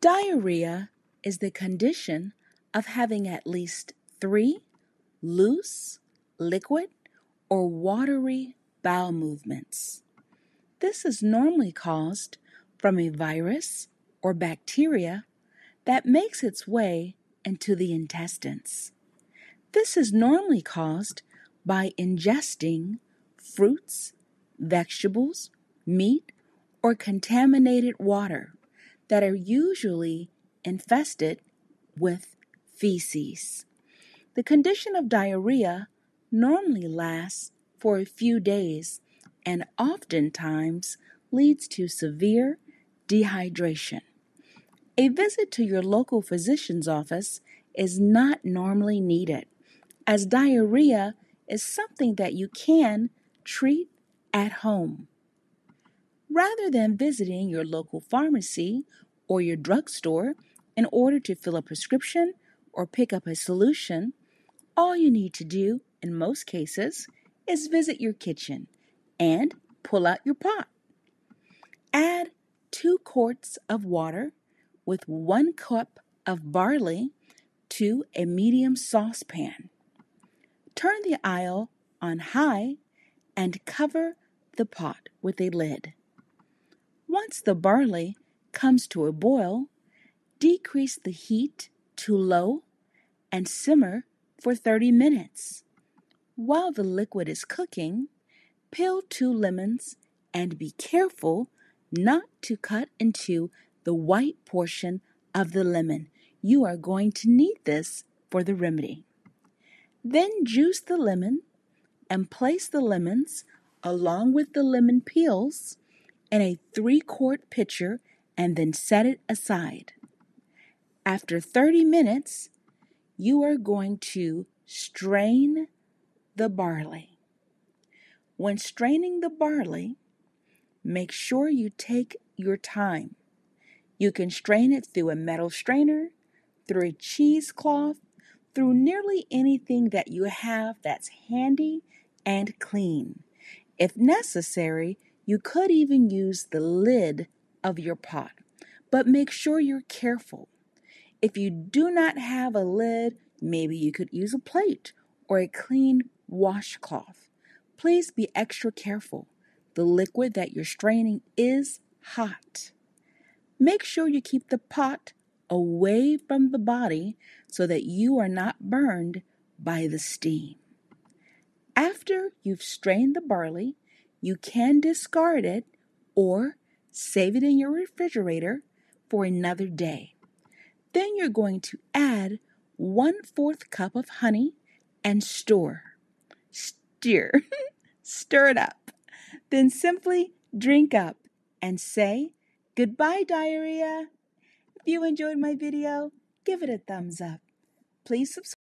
Diarrhea is the condition of having at least 3 loose, liquid, or watery bowel movements. This is normally caused from a virus or bacteria that makes its way into the intestines. This is normally caused by ingesting fruits, vegetables, meat, or contaminated water that are usually infested with feces. The condition of diarrhea normally lasts for a few days and oftentimes leads to severe dehydration. A visit to your local physician's office is not normally needed, as diarrhea is something that you can treat at home. Rather than visiting your local pharmacy or your drugstore in order to fill a prescription or pick up a solution, all you need to do in most cases is visit your kitchen and pull out your pot. Add 2 quarts of water with 1 cup of barley to a medium saucepan. Turn the oil on high and cover the pot with a lid. Once the barley comes to a boil, decrease the heat to low and simmer for 30 minutes. While the liquid is cooking, peel 2 lemons and be careful not to cut into the white portion of the lemon. You are going to need this for the remedy. Then juice the lemon and place the lemons along with the lemon peels in a 3-quart pitcher and then set it aside. After 30 minutes, you are going to strain the barley. When straining the barley, make sure you take your time. You can strain it through a metal strainer, through a cheesecloth, through nearly anything that you have that's handy and clean. If necessary, you could even use the lid of your pot, but make sure you're careful. If you do not have a lid, maybe you could use a plate or a clean washcloth. Please be extra careful. The liquid that you're straining is hot. Make sure you keep the pot away from the body so that you are not burned by the steam. After you've strained the barley, you can discard it or save it in your refrigerator for another day. Then you're going to add 1/4 cup of honey and stir it up. Then simply drink up and say, "Goodbye, diarrhea." If you enjoyed my video, give it a thumbs up. Please subscribe.